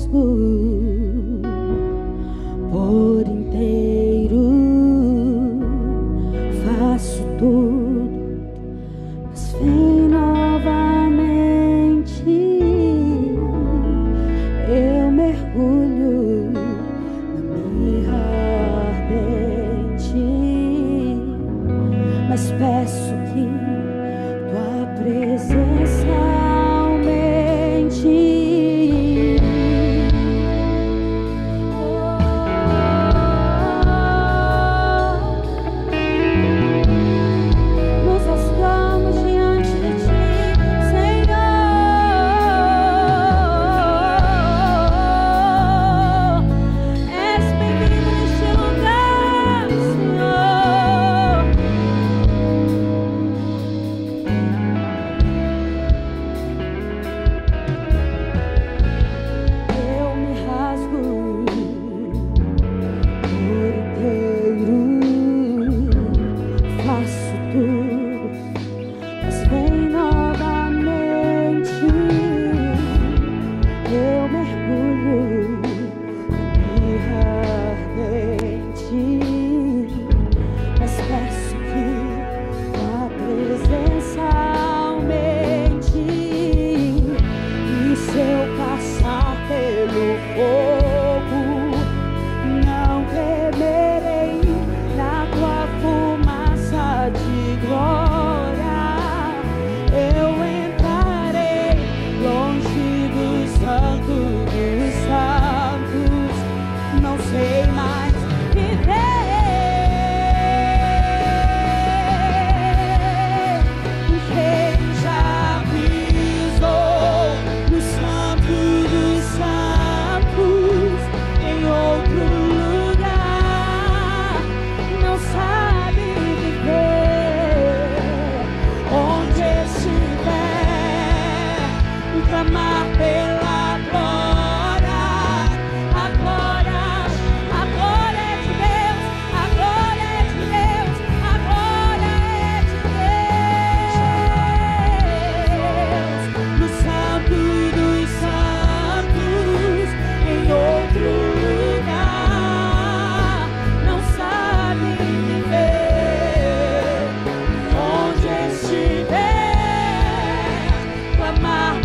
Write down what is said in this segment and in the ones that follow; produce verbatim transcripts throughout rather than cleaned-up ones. rasgo por inteiro. Faço tudo, mas vem novamente. Eu mergulho na minha ardente, mas peço que tua presença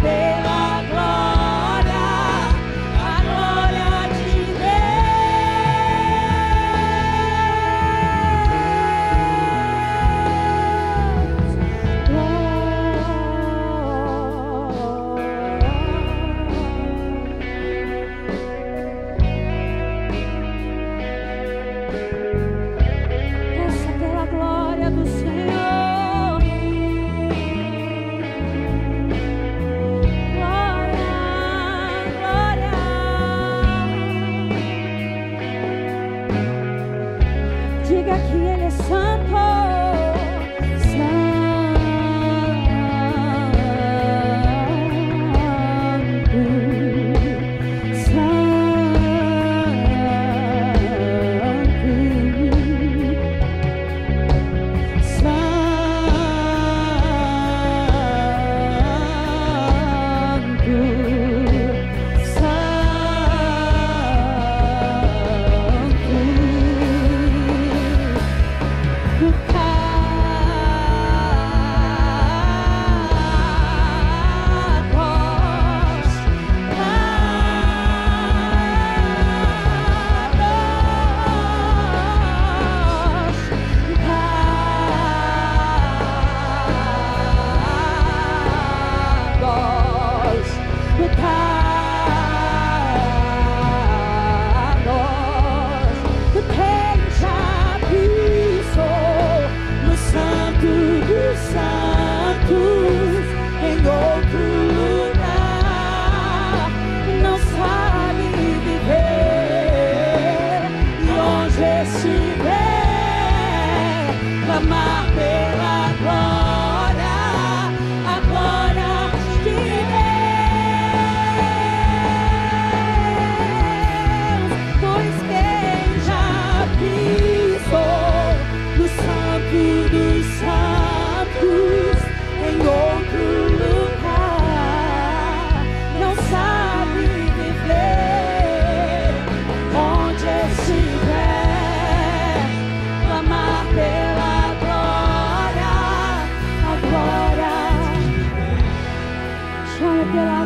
pela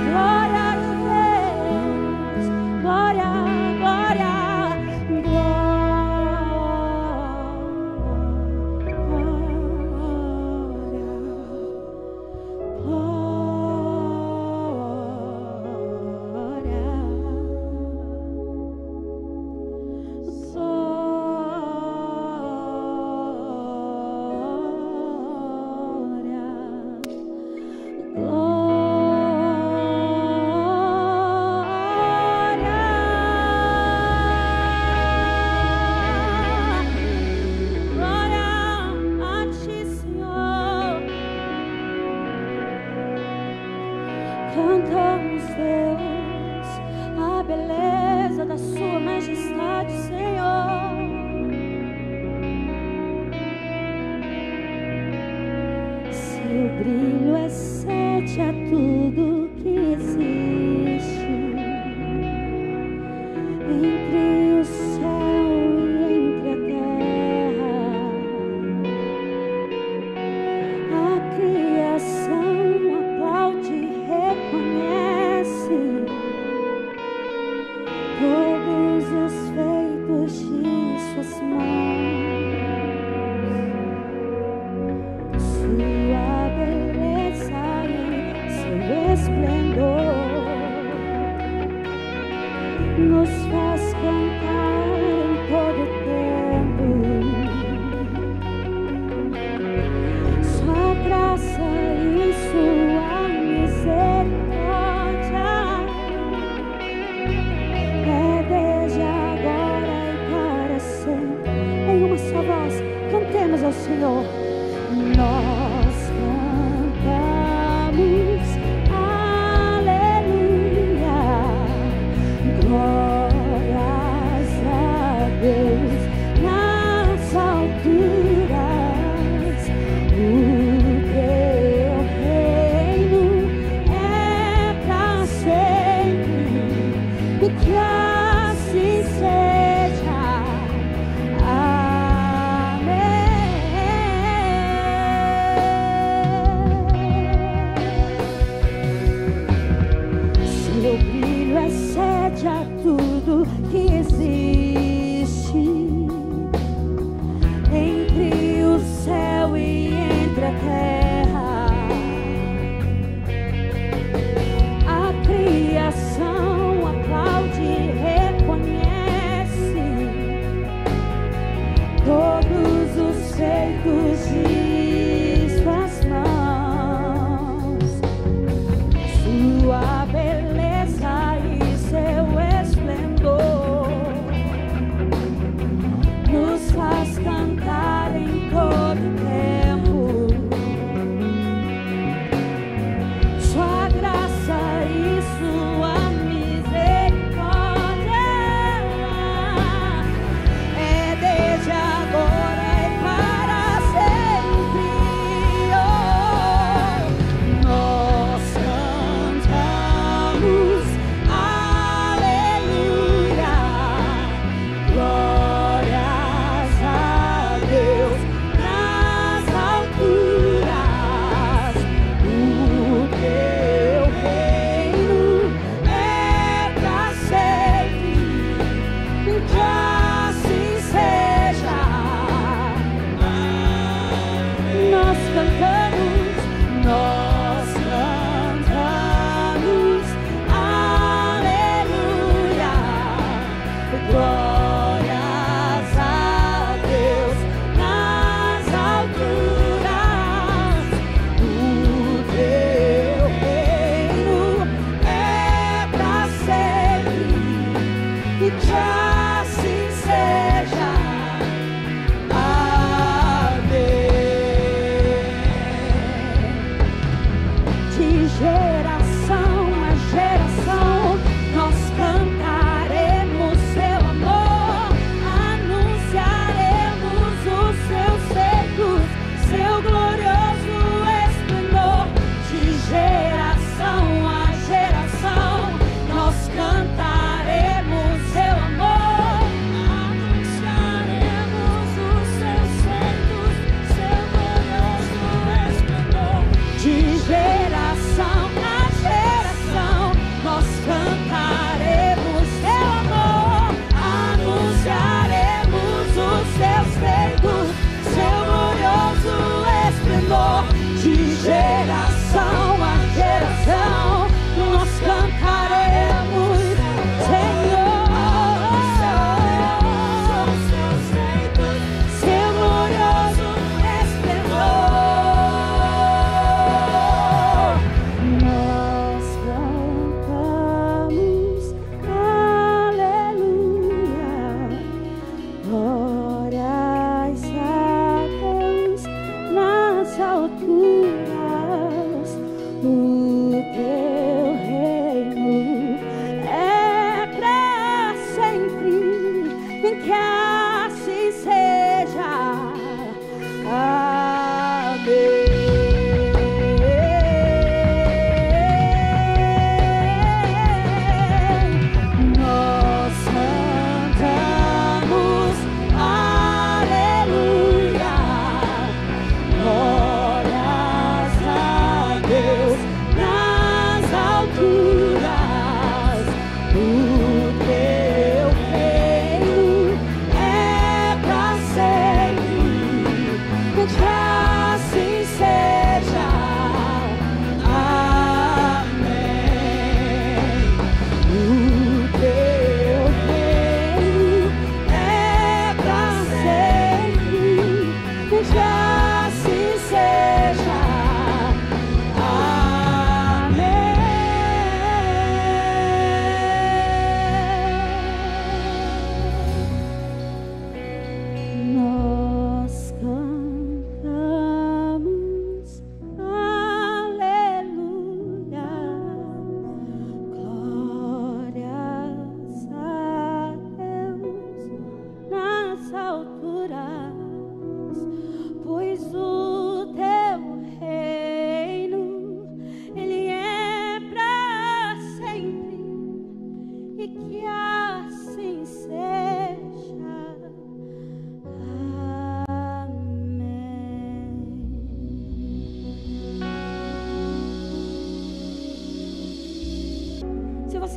De geração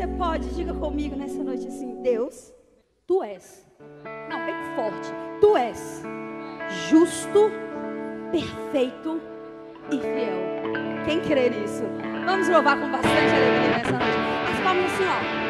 você pode, diga comigo nessa noite assim: Deus, Tu és, não, é forte, Tu és justo, perfeito e fiel. Quem crê nisso? Vamos louvar com bastante alegria nessa noite. As palmas assim, ó.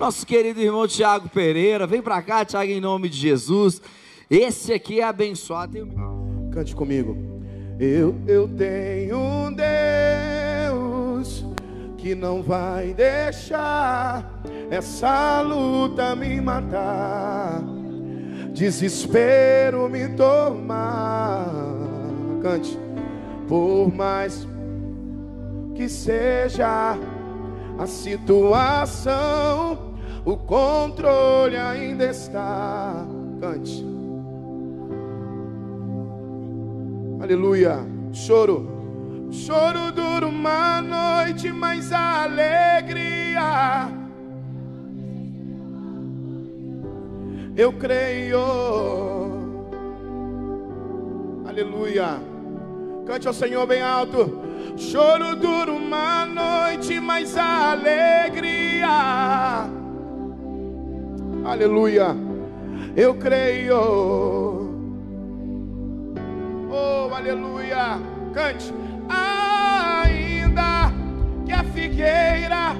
Nosso querido irmão Thiago Pereira, vem pra cá, Thiago, em nome de Jesus. Esse aqui é abençoado. Cante comigo. Eu, eu tenho um Deus que não vai deixar essa luta me matar. desespero me tomar, cante, por mais que seja a situação, o controle ainda está, cante, aleluia. Choro, choro dura uma noite, mas a alegria eu creio, aleluia. Cante ao Senhor bem alto. Choro dura uma noite, mas a alegria, aleluia, eu creio, oh, aleluia. Cante, ainda que a figueira,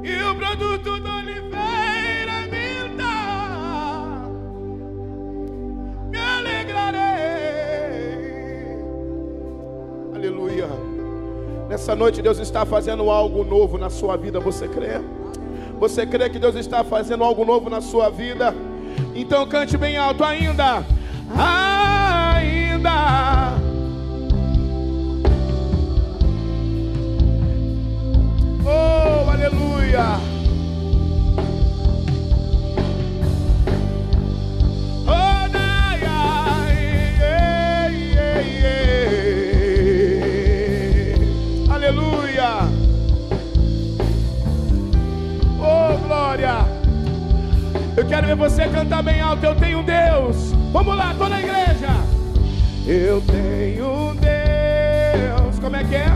o produto da oliveira me dá, me alegrarei, aleluia. Nessa noite Deus está fazendo algo novo na sua vida, você crê? Você crê que Deus está fazendo algo novo na sua vida? Então cante bem alto, ainda, ainda oh, aleluia. Eu quero ver você cantar bem alto. Eu tenho um Deus. Vamos lá, toda a igreja. Eu tenho um Deus. Como é que é?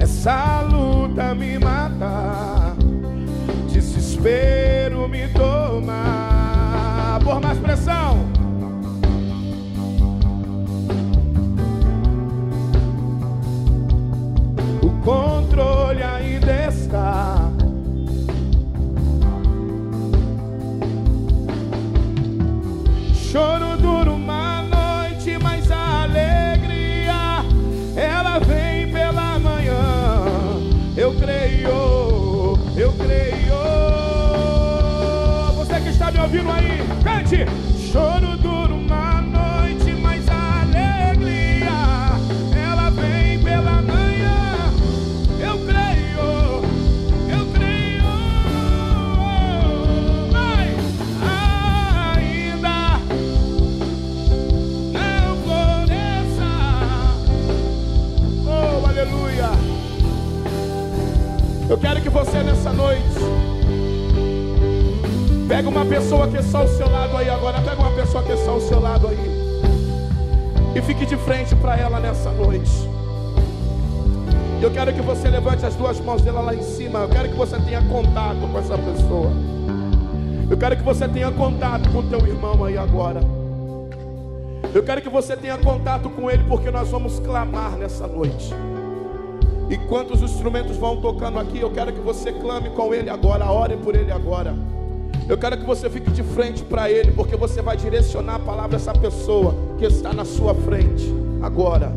Essa luta me mata, desespero me toma. Por mais pressão. O controle ainda está. Choro dura uma noite, mas a alegria ela vem pela manhã. Eu creio, eu creio. Você que está me ouvindo aí, cante. Choro dura uma noite, mas a alegria ela vem pela manhã. Eu creio, eu creio. Mas eu quero que você nessa noite pega uma pessoa que é só ao seu lado aí agora. Pega uma pessoa que é só ao seu lado aí e fique de frente para ela nessa noite. Eu quero que você levante as duas mãos dela lá em cima. Eu quero que você tenha contato com essa pessoa. Eu quero que você tenha contato com o teu irmão aí agora. Eu quero que você tenha contato com ele, porque nós vamos clamar nessa noite. Enquanto os instrumentos vão tocando aqui, eu quero que você clame com ele agora, ore por ele agora. Eu quero que você fique de frente para ele, porque você vai direcionar a palavra a essa pessoa que está na sua frente agora.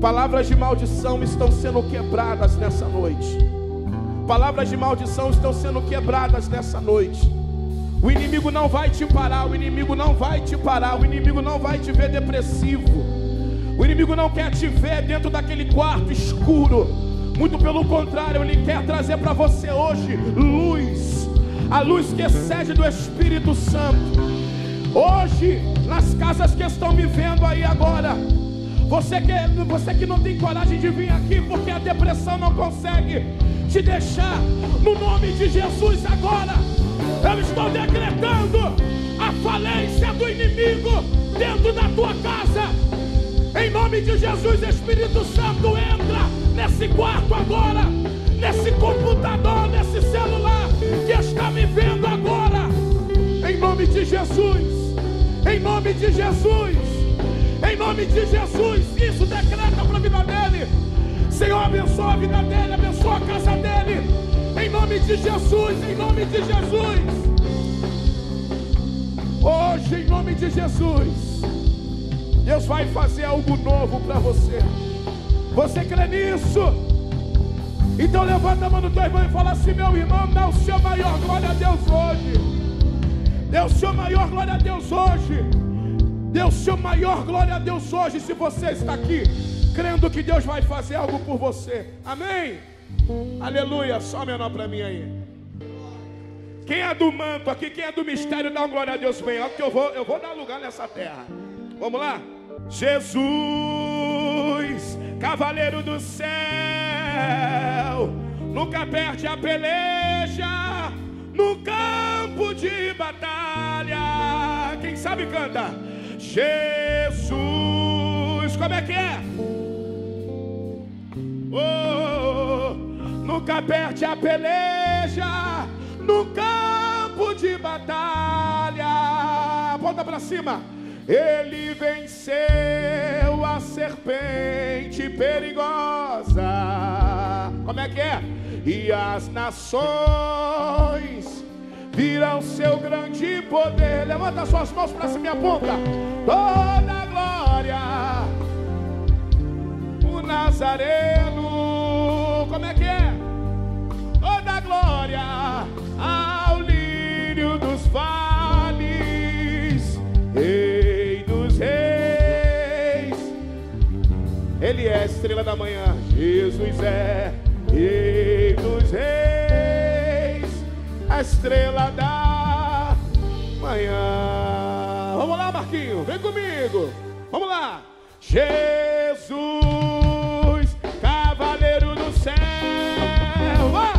Palavras de maldição estão sendo quebradas nessa noite. Palavras de maldição estão sendo quebradas nessa noite. O inimigo não vai te parar, o inimigo não vai te parar, o inimigo não vai te ver depressivo. O inimigo não quer te ver dentro daquele quarto escuro. Muito pelo contrário, ele quer trazer para você hoje luz. A luz que excede do Espírito Santo. Hoje, nas casas que estão me vendo aí agora, Você que, você que não tem coragem de vir aqui porque a depressão não consegue te deixar, no nome de Jesus agora, eu estou decretando a falência do inimigo dentro da tua casa. Em nome de Jesus, Espírito Santo, entra nesse quarto agora, nesse computador, nesse celular que está me vendo agora. Em nome de Jesus, em nome de Jesus, em nome de Jesus, isso decreta para a vida dele. Senhor, abençoa a vida dele, abençoa a casa dele. Em nome de Jesus, em nome de Jesus. Hoje, em nome de Jesus, Deus vai fazer algo novo para você. Você crê nisso? Então levanta a mão do teu irmão e fala assim: meu irmão, dá o seu maior glória a Deus hoje. Dê o seu maior glória a Deus hoje. Dê o seu maior glória a Deus hoje. Se você está aqui crendo que Deus vai fazer algo por você, amém? Aleluia, só menor para mim aí. Quem é do manto aqui, quem é do mistério, dá uma glória a Deus bem, ó, que eu vou, eu vou dar lugar nessa terra. Vamos lá? Jesus, cavaleiro do céu, nunca perde a peleja no campo de batalha. Quem sabe canta? Jesus, como é que é? Oh, nunca perde a peleja no campo de batalha. Volta pra cima. Ele venceu a serpente perigosa. Como é que é? E as nações viram seu grande poder. Levanta suas mãos pra cima e aponta. Toda a glória, o Nazareno. Como é que é? Toda a glória ao lírio dos vales, Rei dos reis. Ele é a estrela da manhã. Jesus é Rei dos reis, a estrela da manhã. Vamos lá, Marquinho, vem comigo. Vamos lá. Jesus, cavaleiro do céu, ah!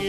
E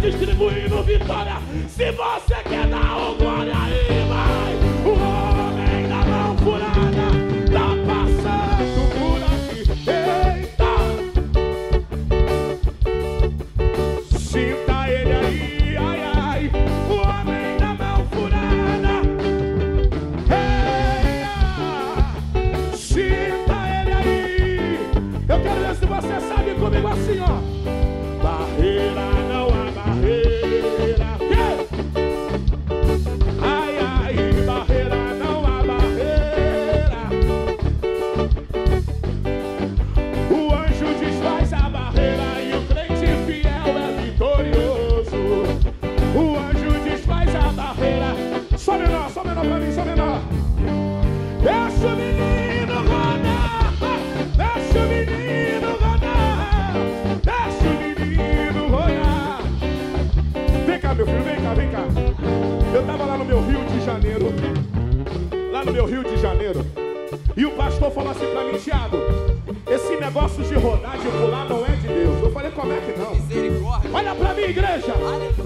Distribuindo vitória. Se você quer dar o glória aí, vai. O homem da mão furada tá passando por aqui. Eita, sinta ele aí, ai, ai. O homem da mão furada. Eita, sinta ele aí. Eu quero ver se você sabe comigo assim, ó. Barreira. Eu tava lá no meu Rio de Janeiro, lá no meu Rio de Janeiro, e o pastor falou assim pra mim: Thiago, esse negócio de rodar, de pular não é de Deus. Eu falei: como é que não? Misericórdia. Olha pra mim, igreja,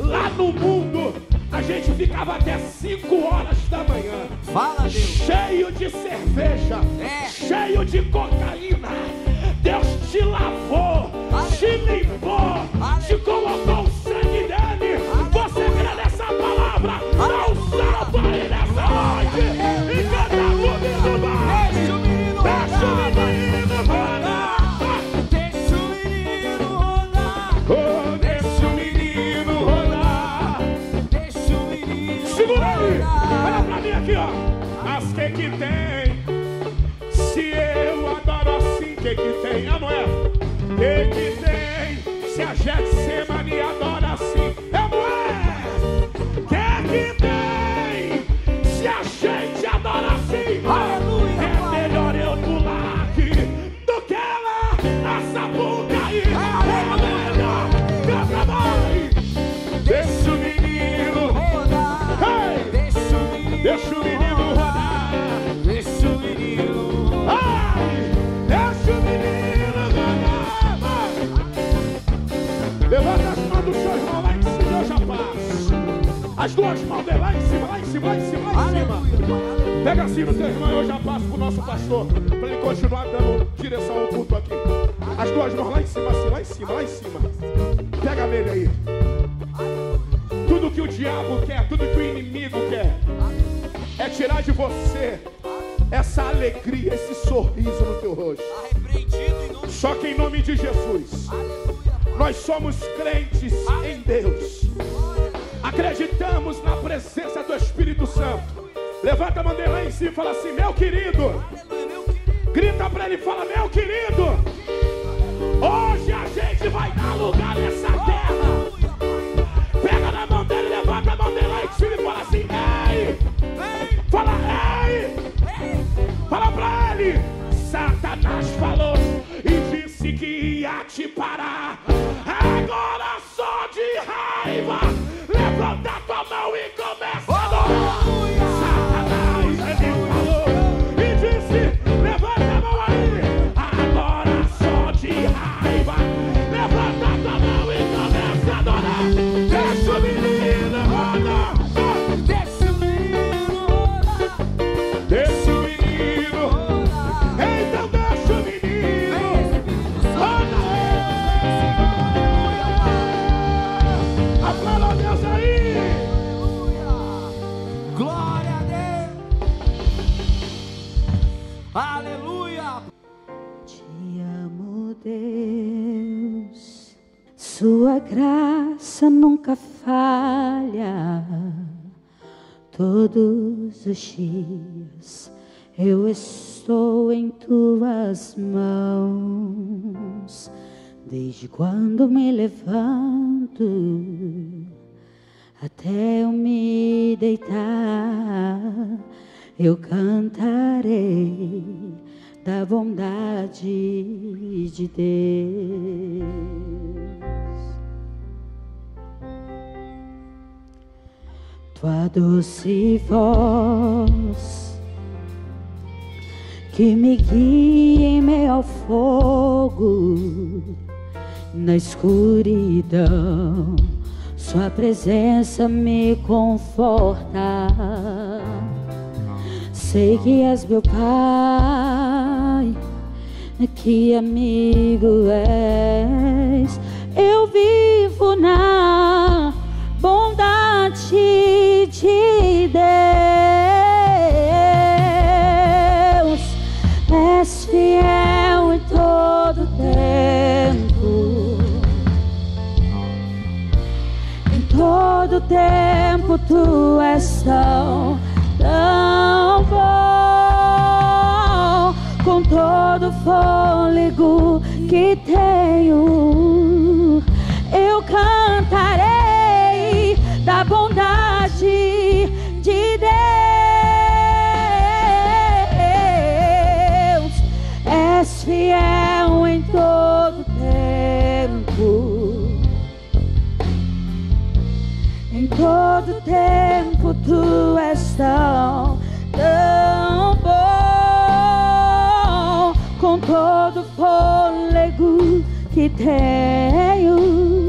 lá no mundo a gente ficava até cinco horas da manhã. Fala, Deus. Cheio de cerveja, é. Cheio de cocaína. Deus te lavou, Aleluia. Te limpou, Aleluia. Te colocou o sangue dele. Você crê nessa palavra? Não salva ele nessa noite. E canta comigo, vai. Deixa o menino rodar. Deixa o menino rodar. Deixa o menino rodar. Oh, deixa o menino rodar. Deixa o menino rodar. Segura aí. Olha pra mim aqui, ó. Mas que que tem? Se eu adoro assim, que que tem? Ah, não é? Que que tem? Se a Getsemane adora assim. Deixa o menino rodar, deixa o menino rodar, ai, deixa o menino rodar, vai. Levanta as mãos dos seus irmãos lá em cima, eu já passo. As duas mãos dele lá em cima, lá em cima, lá em cima, lá em cima. Pega assim no teu irmão, eu já passo pro nosso pastor, pra ele continuar dando direção ao culto aqui. As duas mãos lá em cima, assim, lá em cima, lá em cima. Pega nele aí. Tudo que o diabo quer, tudo que o inimigo quer é tirar de você essa alegria, esse sorriso no teu rosto. Só que em nome de Jesus, nós somos crentes em Deus. Acreditamos na presença do Espírito Santo. Levanta a mão dele lá em cima e fala assim: meu querido. Grita pra ele e fala: meu querido, hoje a gente vai dar lugar nessa terra. Pega na mão dele, levanta a mão dele lá em cima e fala assim: ei. Fala, ei! Fala pra ele! Satanás falou e disse que ia te parar. Agora só de raiva, levanta a tua mão e começa a adorar. Satanás, ele falou e disse: levanta a mão aí. Agora só de raiva, levanta a tua mão e começa a adorar. Sua graça nunca falha. Todos os dias eu estou em Tuas mãos. Desde quando me levanto até eu me deitar, eu cantarei da bondade de Deus. Tua doce voz que me guia em meio ao fogo, na escuridão Sua presença me conforta. Sei que és meu Pai, que amigo és. Eu vivo na bondade de Deus. És fiel em todo tempo. Em todo tempo Tu és tão, tão bom. Com todo fôlego que tenho, eu cantarei da bondade de Deus. És fiel em todo tempo. Em todo tempo Tu és tão, tão bom. Com todo fôlego que tenho,